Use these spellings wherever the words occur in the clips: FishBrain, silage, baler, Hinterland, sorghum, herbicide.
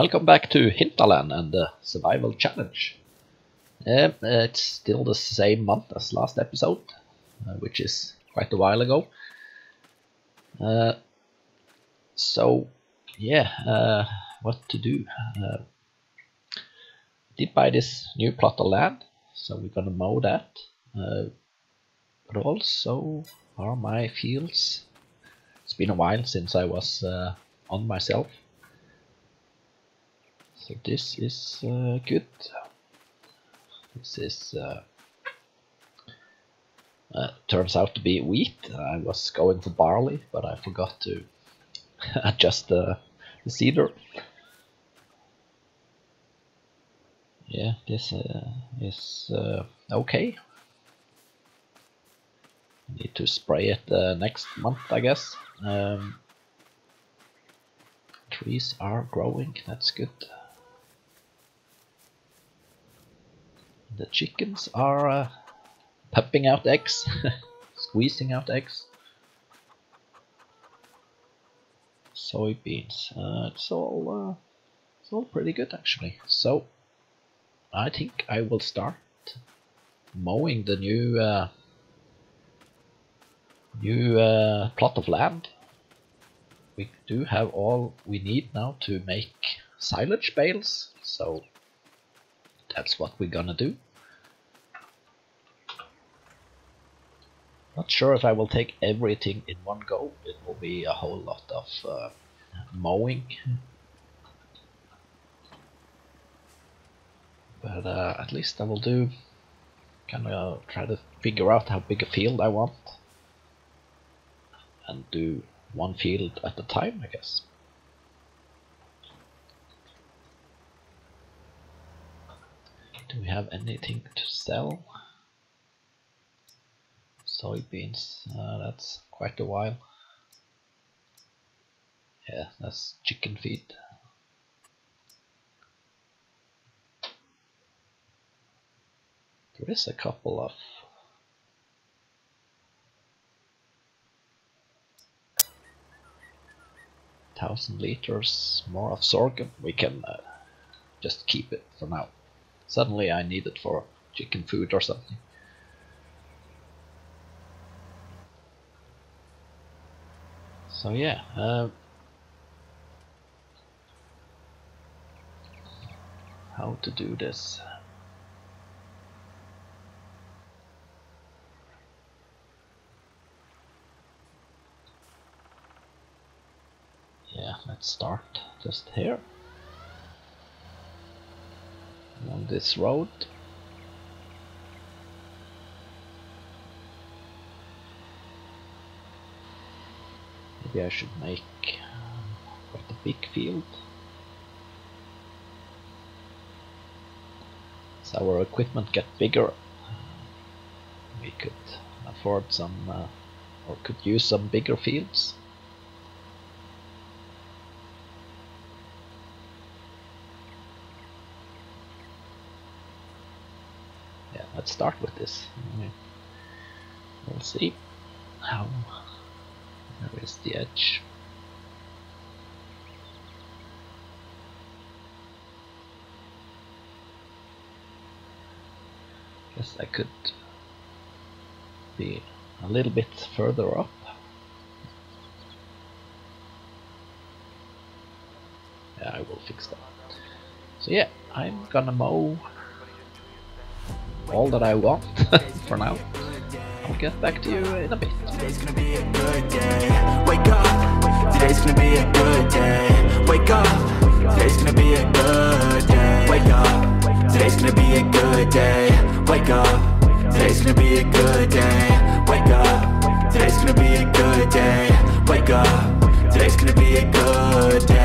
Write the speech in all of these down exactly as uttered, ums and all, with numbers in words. Welcome back to Hinterland and the Survival Challenge. Um, it's still the same month as last episode, uh, which is quite a while ago. Uh, so, yeah, uh, what to do? Uh, did buy this new plot of land, so we're gonna mow that. Uh, but also are my fields. It's been a while since I was uh, on myself. So this is uh, good. This is uh, uh, turns out to be wheat. I was going for barley, but I forgot to adjust uh, the cedar. Yeah, this uh, is uh, okay. Need to spray it uh, next month, I guess. Um, trees are growing. That's good. The chickens are uh, pumping out eggs, squeezing out eggs. Soybeans. Uh, it's all, uh, it's all pretty good actually. So I think I will start mowing the new, uh, new uh, plot of land. We do have all we need now to make silage bales, so that's what we're gonna do. Not sure if I will take everything in one go. It will be a whole lot of uh, mowing, but uh, at least I will do kind of try to figure out how big a field I want and do one field at a time, I guess. Do we have anything to sell? Soybeans, uh, that's quite a while. Yeah, that's chicken feed. There is a couple of thousand liters more of sorghum. We can uh, just keep it for now. Suddenly I need it for chicken food or something. So yeah, uh, how to do this? Yeah, let's start just here. On this road, maybe I should make quite a big field. As our equipment get bigger, we could afford some, uh, or could use some bigger fields. Let's start with this. We'll see how. Where is the edge? Guess I could be a little bit further up. Yeah, I will fix that. So yeah, I'm gonna mow all that I want for now. I'll get back to you in a bit. Today's gonna be a good day. Wake up. Today's gonna be a good day. Wake up. Today's gonna be a good day. Wake up. Today's gonna be a good day. Wake up. Today's gonna be a good day. Wake up. Today's gonna be a good day. Wake up. Today's gonna be a good day.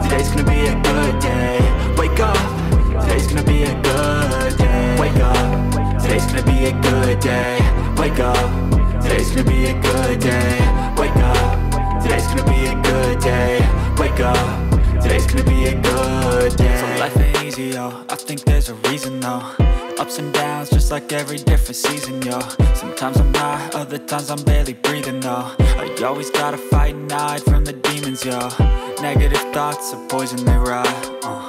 Today's gonna be yo, I think there's a reason though. Ups and downs, just like every different season, yo. Sometimes I'm high, other times I'm barely breathing though. I always gotta fight and hide from the demons, yo. Negative thoughts are poison, they rot, uh.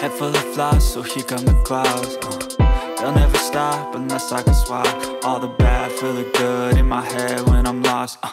Head full of flaws, so here come the clouds, uh. They'll never stop unless I can swap all the bad for the good in my head when I'm lost, uh.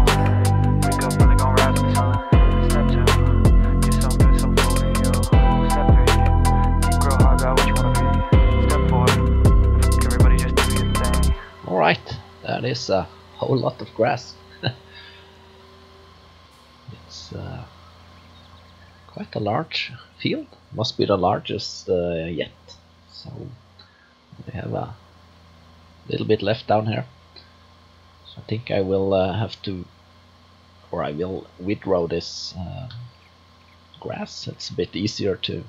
Right, that is a whole lot of grass. It's uh, quite a large field, must be the largest uh, yet. So we have a little bit left down here. So I think I will uh, have to, or I will withrow this uh, grass. It's a bit easier to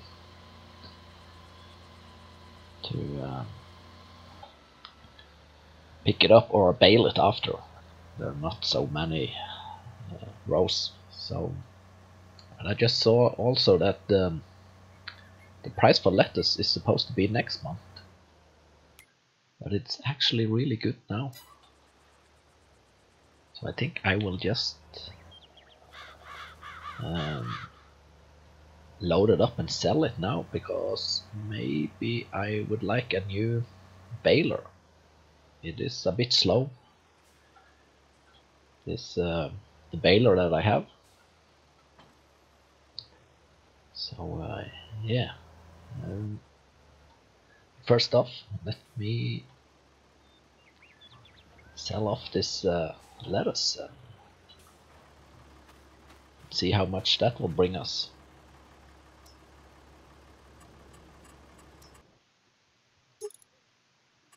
to. Uh, pick it up or bale it after. There are not so many uh, rows. So, and I just saw also that um, the price for lettuce is supposed to be next month, but it's actually really good now. So I think I will just um, load it up and sell it now, because maybe I would like a new baler. It is a bit slow. This uh, the baler that I have. So uh, yeah. Um, first off, let me sell off this uh, lettuce. Uh, see how much that will bring us.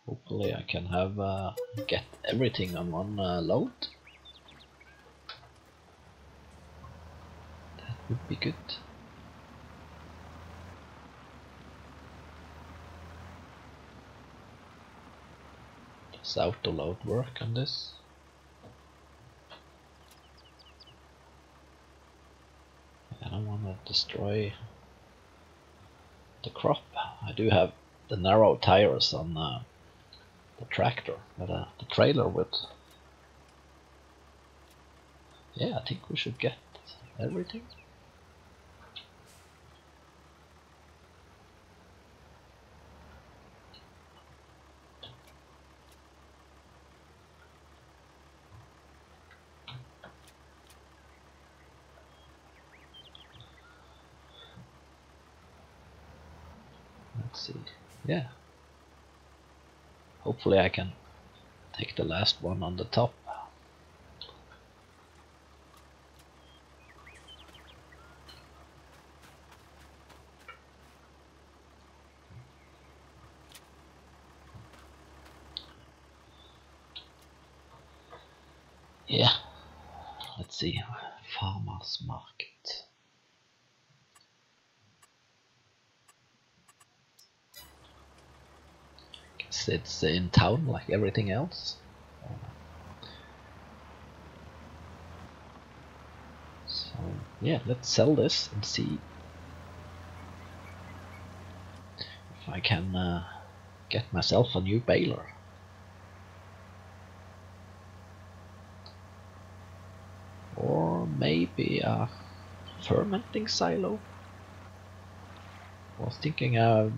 Hopefully I can have uh, get everything on one uh, load. That would be good. Does auto load work on this? I don't want to destroy the crop. I do have the narrow tires on uh, the tractor, but uh, the trailer would. Yeah, I think we should get everything. Let's see. Yeah. Hopefully I can take the last one on the top. Yeah, let's see. Farmers market. It's in town like everything else. So yeah, let's sell this and see if I can uh, get myself a new baler. Or maybe a fermenting silo. I was thinking uh,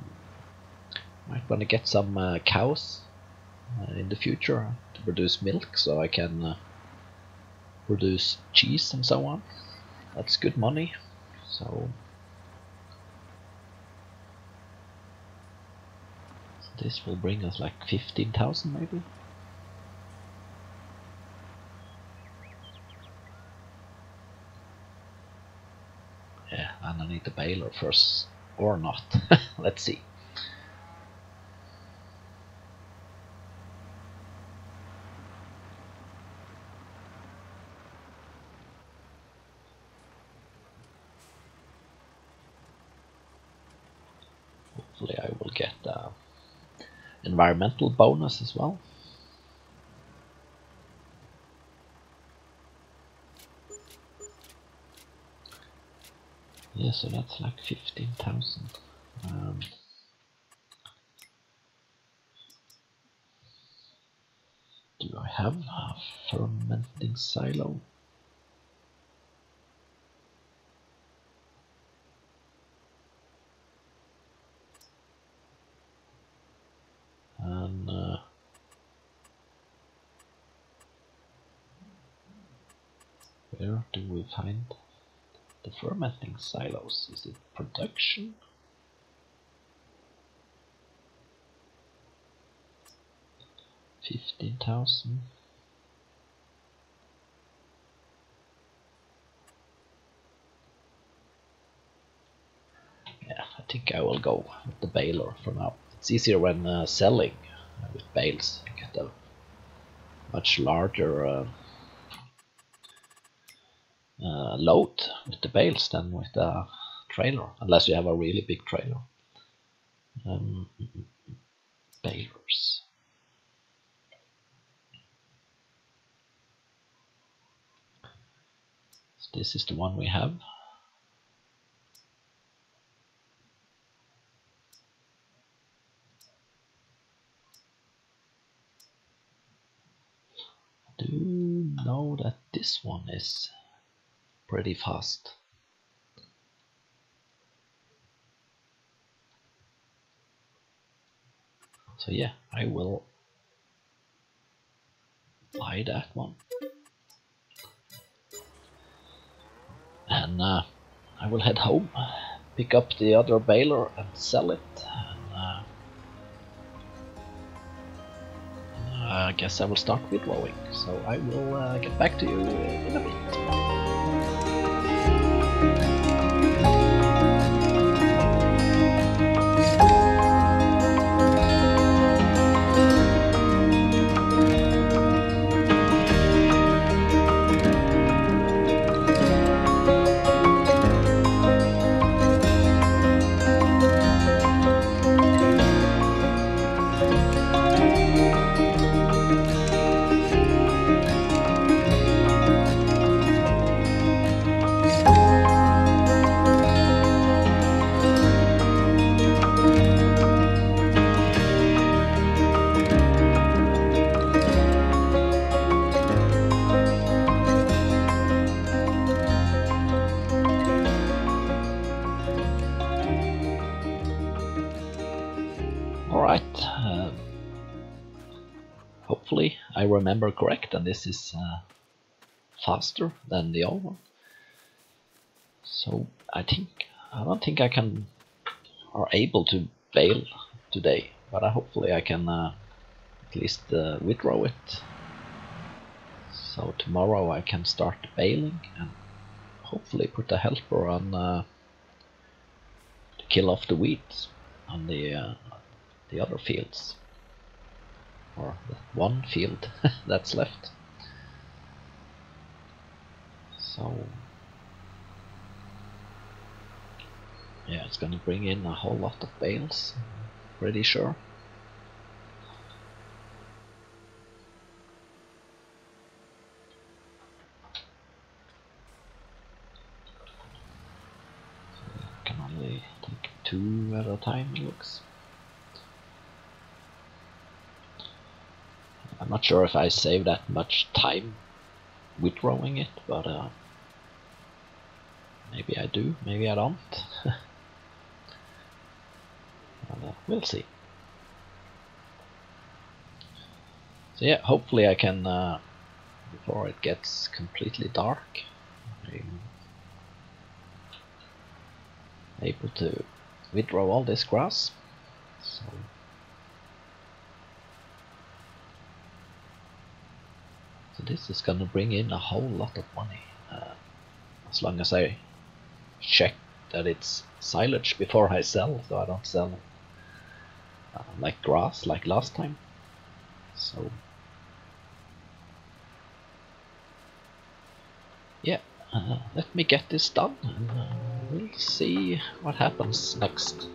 might want to get some uh, cows uh, in the future to produce milk, so I can uh, produce cheese and so on. That's good money. So this will bring us like fifteen thousand maybe. Yeah, and I need the baler first or not. Let's see. Hopefully I will get uh, environmental bonus as well. Yeah, so that's like fifteen thousand. Um, do I have a fermenting silo? And uh, where do we find the fermenting silos? Is it production? fifteen thousand. Yeah, I think I will go with the baler for now. It's easier when uh, selling uh, with bales. You get a much larger uh, uh, load with the bales than with a trailer, unless you have a really big trailer. Um, balers. So this is the one we have. I do know that this one is pretty fast. So yeah, I will buy that one. And uh, I will head home, pick up the other baler and sell it. And, uh, I guess I will start withdrawing, so I will uh, get back to you in a bit. Remember correct, and this is uh, faster than the old one. So I think I don't think I can or able to bail today, but I, hopefully I can uh, at least uh, withdraw it. So tomorrow I can start bailing and hopefully put a helper on uh, to kill off the weeds on the uh, the other fields. Or one field that's left. So yeah, it's gonna bring in a whole lot of bales, pretty sure. So I can only take two at a time, it looks. I'm not sure if I save that much time withdrawing it, but uh, maybe I do, maybe I don't. Well, uh, we'll see. So yeah, hopefully I can, uh, before it gets completely dark, I able to withdraw all this grass. So So this is gonna bring in a whole lot of money, uh, as long as I check that it's silage before I sell, so I don't sell uh, like grass like last time. So yeah, uh, let me get this done and uh, we'll see what happens next.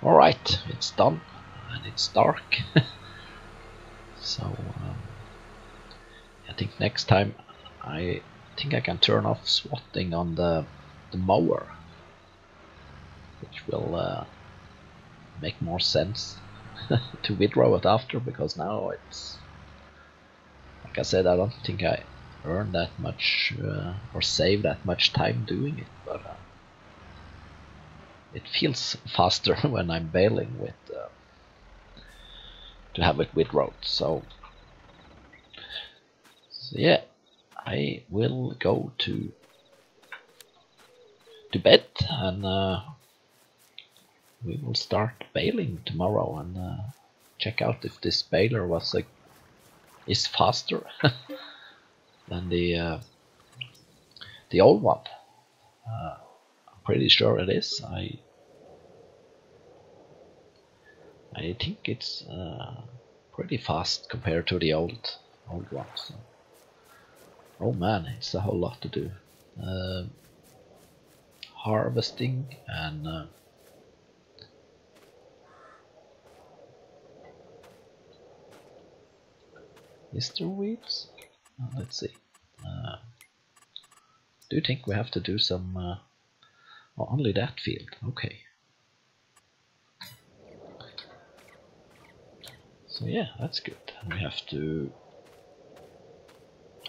Alright, it's done, and it's dark, so um, I think next time I think I can turn off swatting on the, the mower, which will uh, make more sense to withdraw it after, because now it's, like I said, I don't think I earn that much uh, or save that much time doing it, but uh, it feels faster when I'm baling with uh, to have it with road. So, so yeah, I will go to to bed and uh, we will start baling tomorrow and uh, check out if this baler was like is faster than the uh, the old one. Uh, Pretty sure it is. I I think it's uh, pretty fast compared to the old old one. So. Oh man, it's a whole lot to do. Uh, harvesting and uh, is there weeds? Oh, let's see. Uh, do you think we have to do some? Uh, Oh, only that field, okay. So yeah, that's good. We have to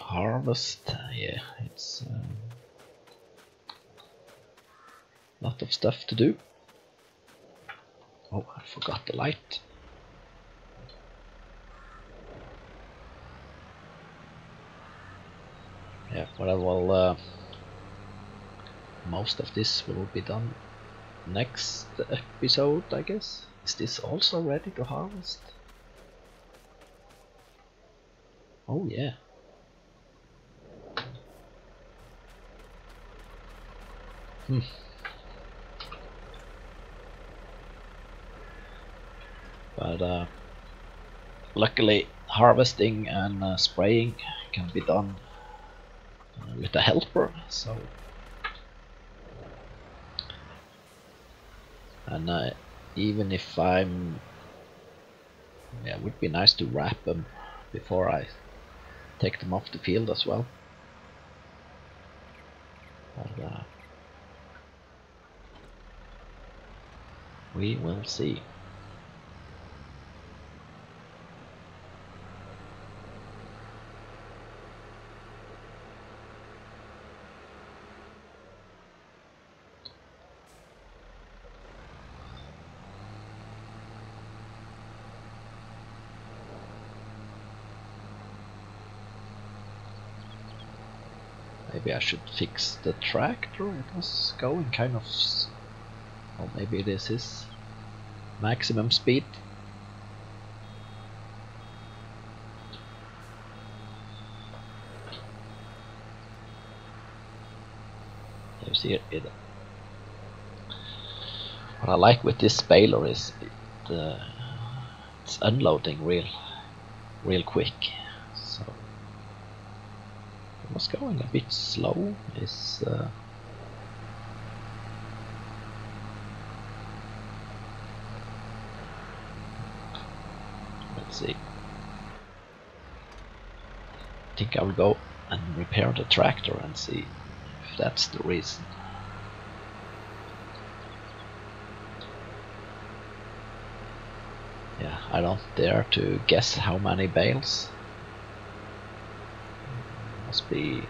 harvest. Yeah, it's a um, lot of stuff to do. Oh, I forgot the light. Yeah, but I will... Uh, most of this will be done next episode, I guess. Is this also ready to harvest? Oh yeah. Hmm. But uh, luckily harvesting and uh, spraying can be done uh, with a helper, so and uh, even if I'm yeah, it would be nice to wrap them before I take them off the field as well. But, uh, we will see. Maybe I should fix the tractor. It was going kind of, or maybe this is maximum speed. You see it, it. What I like with this baler is it, uh, it's unloading real, real quick. So it was going a bit slow. Is. Uh, See. I think I will go and repair the tractor and see if that's the reason. Yeah, I don't dare to guess how many bales. Must be,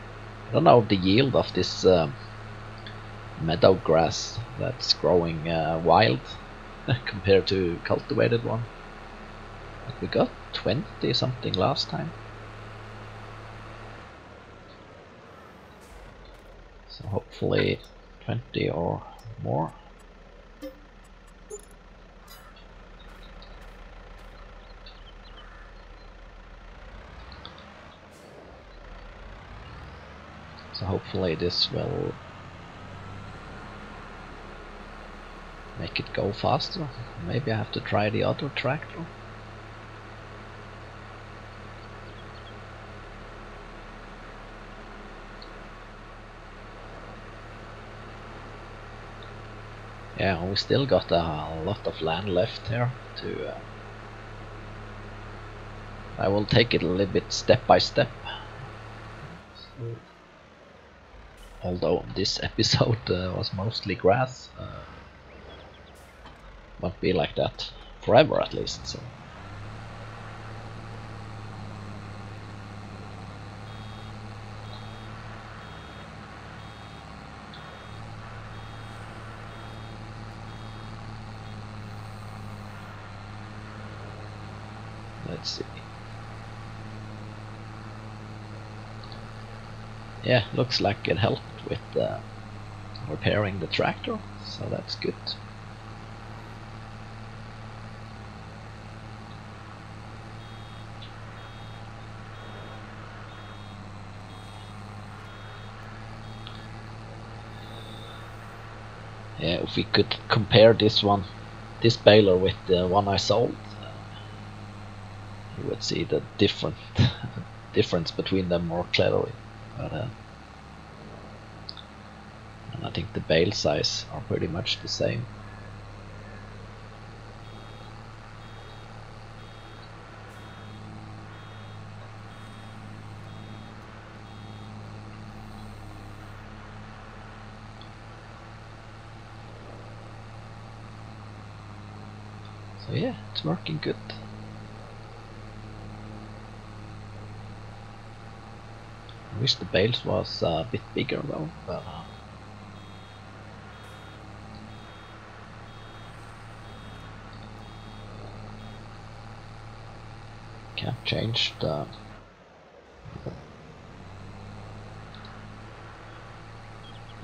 I don't know the yield of this um, meadow grass that's growing uh, wild compared to cultivated one. We got twenty something last time, so hopefully twenty or more. So hopefully this will make it go faster. Maybe I have to try the other tractor. Yeah, we still got a lot of land left here to, uh, I will take it a little bit step by step. So, although this episode uh, was mostly grass, uh, won't be like that forever at least. So. Let's see. Yeah, looks like it helped with uh, repairing the tractor, so that's good. Yeah, if we could compare this one, this baler, with the one I sold, you would see the different difference between them more clearly. But, uh, and I think the bale size are pretty much the same. So yeah, it's working good. I wish the bales was a bit bigger though, but uh, can't change the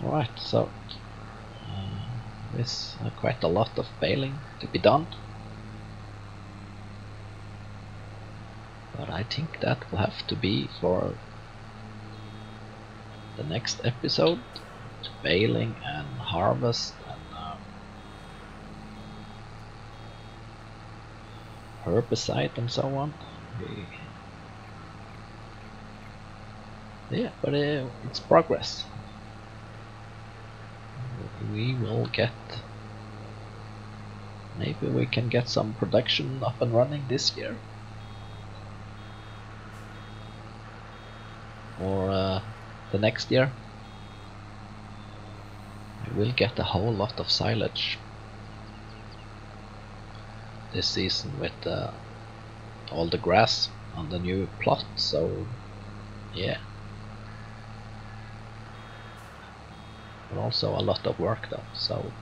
right. So uh, there's uh, quite a lot of baling to be done. But I think that will have to be for the next episode. Baling and harvest and um, herbicide and so on. Yeah, but uh, it's progress. We will get... Maybe we can get some production up and running this year. Or uh, the next year. We will get a whole lot of silage this season with uh, all the grass on the new plot, so yeah. But also a lot of work though, so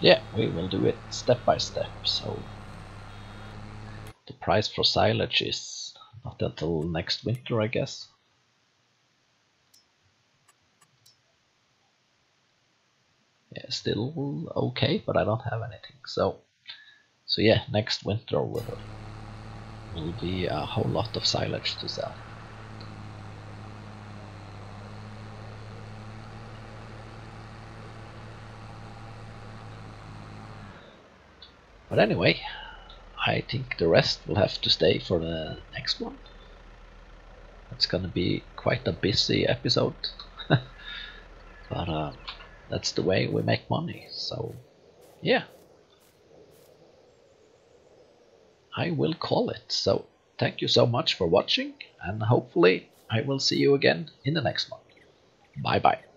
yeah, we will do it step by step. So the price for silage is not until next winter, I guess. Yeah, still okay, but I don't have anything, so so yeah, next winter will will be a whole lot of silage to sell. But anyway, I think the rest will have to stay for the next one. It's gonna be quite a busy episode. But um, that's the way we make money, so yeah. I will call it. So thank you so much for watching, and hopefully I will see you again in the next one. Bye bye.